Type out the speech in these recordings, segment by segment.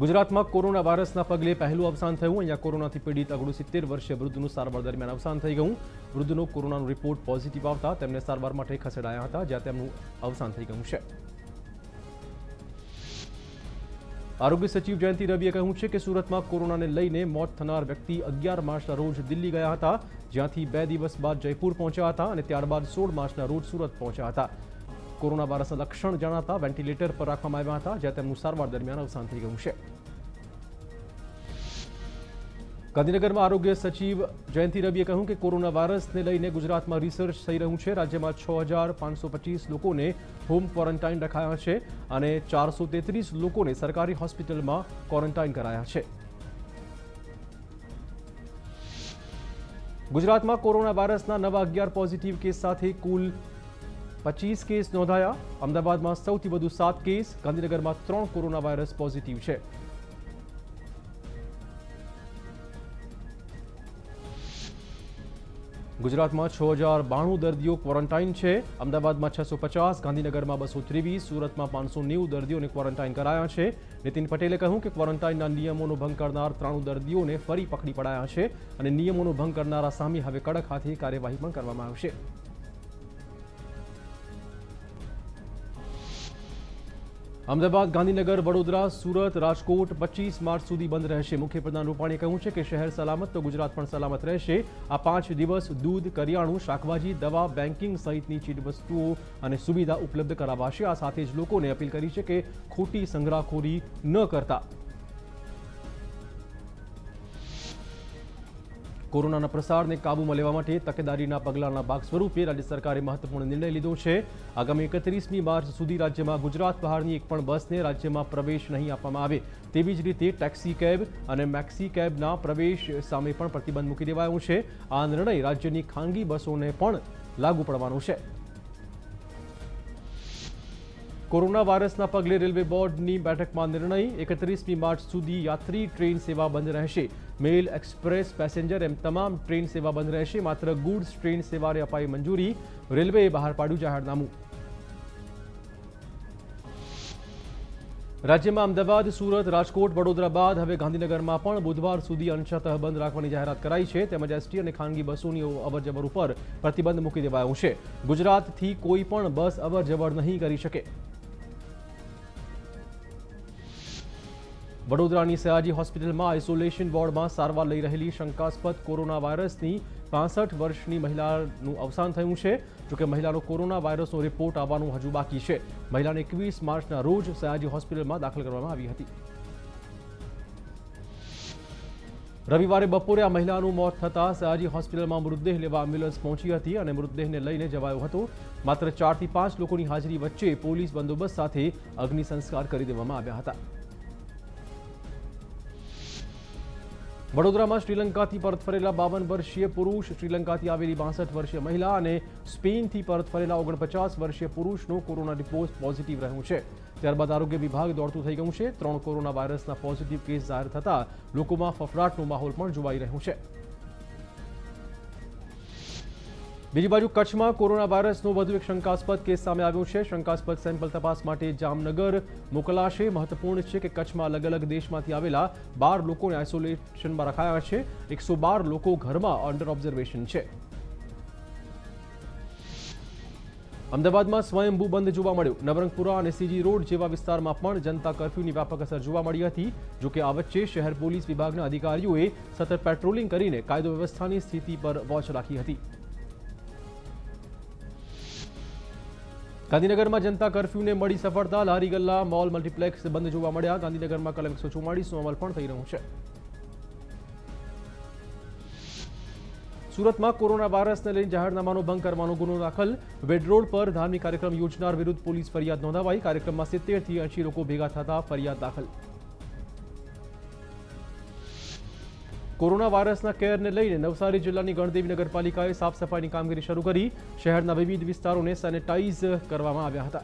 गुजरात में corona virus पगले पहलू अवसान थयुं। कोरोना पीड़ित अगड़ू 70 वर्षीय वृद्धनु सारवार दरमियान अवसान थई गयुं। वृद्धनो कोरोना रिपोर्ट पॉजिटिव आवता तेमने सारवार माटे खसेडाया हता, ज्यां तेमनुं अवसान थई गयुं छे। आरोग्य सचिव जयंती रविए कहूं छे के सूरत में कोरोना ने लईने मौत थनार व्यक्ति 11 मार्चना रोज दिल्ली गया था, ज्यांथी 2 दिवस बाद जयपुर पहुंचा था अने त्यारबाद 16 मार्चना रोज सूरत पहुंचा था। कोरोना वायरसना लक्षण जणाता वेंटिलेटर पर राखवामां आव्या हता, ज्यां तेमनुं सारवार दरमियान अवसान थई गयुं छे। गांधीनगर में आरोग्य सचिव जयंती रविए कहूं कि कोरोना वायरस ने लईने गुजरात में रिसर्च थई रह्युं छे। राज्य में 6525 लोग ने होम क्वॉरंटाइन रखाया है और 433 लोग ने सरकारी हॉस्पिटल में क्वॉरंटाइन कराया है। गुजरात में कोरोना वायरसना नवा 11 पॉजिटिव केस साथ कुल 25 केस नोंधाया। अमदावाद में सौथी वधु 7 केस, गांधीनगर में 3 कोरोना वायरस पॉजिटिव है। गुजरात में 6092 दर्दियों क्वॉरंटाइन है। अमदावाद में 650, गांधीनगर में 223, सूरत में 590 दर्दियों ने क्वॉरंटाइन कराया है। नितिन पटेले कहूं कि क्वॉरंटाइन नियमों भंग करना 93 दर्दियों ने फरी पकड़ी पड़ाया है और नियमों भंग करना सामी हवे कड़क हाथी कार्यवाही पण करवामां आवशे। अमदावाद, गांधीनगर, वडोदरा, सूरत, राजकोट 25 मार्च सुधी बंद रहेशे। मुख्यमंत्री रूपाणी कहूं छे कि शहर सलामत तो गुजरात पण सलामत रहेशे। आ 5 दिवस दूध, करियाणु, शाकभाजी, दवा, बेंकिंग सहितनी चीजवस्तुओं अने सुविधा उपलब्ध करावाशे। आ साथे ज लोकोने अपील करी छे कि खोटी संग्रहखोरी न करता। कोरोना प्रसार ने काबू में लेवा माटे तकेदारी पगलाना भाग स्वरूपे राज्य सरकारे महत्वपूर्ण निर्णय लीधो छे। आगामी 31 मार्च सुधी राज्य में गुजरात बहारनी एक पण बस ने राज्य में प्रवेश नहीं आपवामां आवे। तेवी ज रीते टेक्सी केब अने मैक्सी केबना प्रवेश सामे पण प्रतिबंध मूकी देवायो छे। आ निर्णय राज्यनी खानगी बसोने पण लागू पड़वानो छे। कोरोना वायरसना पगले रेलवे बोर्डनी बैठकमां निर्णय। 31 मार्च सुधी यात्री ट्रेन सेवा बंद रहेशे। मेल, एक्सप्रेस, पैसेंजर एम तमाम ट्रेन सेवा बंद रहेशे। मात्र गुड्स ट्रेन सेवाने अपाई मंजूरी, रेलवेए बहार पाड्युं जाहेरनामु। राज्य में अमदावाद, सूरत, राजकोट, वडोदरा बाद हवे गांधीनगर में पण बुधवार सुधी अंशतः बंद राखवानी जाहेरात कराई छे। तेमज एसटी अने खानगी बसोनी अवर जवर पर प्रतिबंध मूकी देवायो छे। गुजरात थी कोई पण बस अवर जवर नहीं करी शके। वडोदरानी सयाजी हॉस्पिटल में आइसोलेशन वोर्ड में सारवार लई रहेली शंकास्पद कोरोना वायरसनी 65 वर्षनी महिलानु अवसान थयुं छे। जो कि महिलानो कोरोना वायरसनो रिपोर्ट आववानुं हजू बाकी छे। महिलाने 21 मार्चना रोज सयाजी हॉस्पिटल में दाखल करवामां आवी हती। रविवार बपोरे आ महिलानुं मौत थतां सयाजी हॉस्पिटल में मृतदेह लेवा एम्ब्युलन्स पहोंची हती अने मृतदेह ने लईने जवायो हतो। मात्र 4 થી 5 लोकोनी हाजरी वच्चे पोलीस बंदोबस्त साथे अग्नि संस्कार करी देवामां आव्या हता। वडोदरा में श्रीलंका परत फरेला 52 वर्षीय पुरुष, श्रीलंका आवेली 62 वर्षीय महिला और स्पेन थी परत फरेला 49 वर्षीय पुरुषनो कोरोना रिपोर्ट पॉजिटिव रह्यो छे। त्यारबाद आरोग्य विभाग दौड़तुं थई गयुं छे। 3 कोरोना वायरसना पॉजिटिव केस जाहिर थता लोकोमां फफड़ाटनो माहोल पण जोवाई रह्यो छे। बीजी बाजू कच्छ में कोरोना वायरसनो वधु एक शंकास्पद केस सामे आव्यो छे। शंकास्पद सैम्पल तपास माटे जामनगर मोकलाशे। महत्वपूर्ण है कि कच्छ में अलग अलग देश में आवेला 12 लोकोने आइसोलेशन में रखाया है। 112 लोग घर में अंडर ऑब्जर्वेशन है। अमदावाद में स्वयंभू बंद जोवा मळ्यो। नवरंगपुरा और सीजी रोड जेवा विस्तार में पण जनता कर्फ्यू की व्यापक असर जोवा मळी हती। जो कि आ वच्चे शहर पोलीस विभागना अधिकारीओए सतत पेट्रोलिंग करीने कायदो व्यवस्था की स्थिति पर वॉच राखी हती। गांधीनगर में जनता कर्फ्यू ने मड़ी सफलता। लारी गल्ला, मॉल, मल्टीप्लेक्स बंद जोवा मळ्या। गांधीनगर में कलम 144 नो अमल पण थई रह्यो छे। सूरत में कोरोना वायरस ने लईने जाहेरनामानो भंग करवानो गुनो दाखल। वेडरोड पर धार्मिक कार्यक्रम योजनार विरुद्ध पुलिस फरियाद नोंधावाई। कार्यक्रम में 70 થી 80 लोग भेगा थता फरियाद दाखल। कोरोना वायरसना केर ने लईने नवसारी जिल्लानी गणदेवी नगरपालिकाए साफ सफाईनी कामगीरी शरू करी। शहरना विविध विस्तारोंने सेनेटाइज करवामां आव्या हता।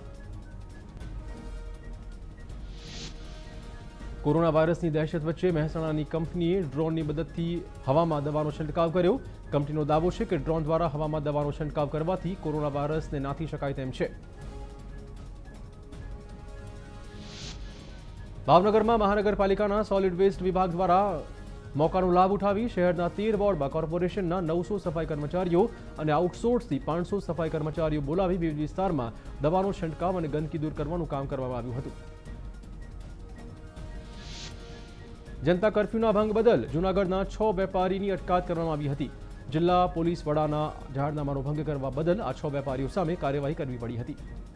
कोरोना वायरसनी दहशत वच्चे મહેસાણાની कंपनीए ड्रोननी मददथी हवामां दवानो छंटकाव कर्यो। कंपनीनो दावो छे कि ड्रोन द्वारा हवामां दवानो छंटकाव करवाथी कोरोना वायरसने नाथी शकाय तेम छे। ભાવનગર में महानगरपालिका सॉलिड वेस्ट विभाग द्वारा मौकानो लाभ उठावी शहरना 13 वोर्ड में कोर्पोरेशन 900 सफाई कर्मचारीओ अने आउटसोर्स 500 सफाई कर्मचारीओ बोलावी विविध विस्तार में दवानो छंटकाव अने गंदगी दूर करवानुं काम करवामां आव्युं हतुं। जनता कर्फ्यूना भंग बदल जूनागढ़ना 6 वेपारीनी अटकायत करवामां आवी हती। जिला पोलीस वडाना जाहेरनामानो भंग करवा बदल आ 6 वेपारीओ सामे कार्यवाही करवी पड़ी हती।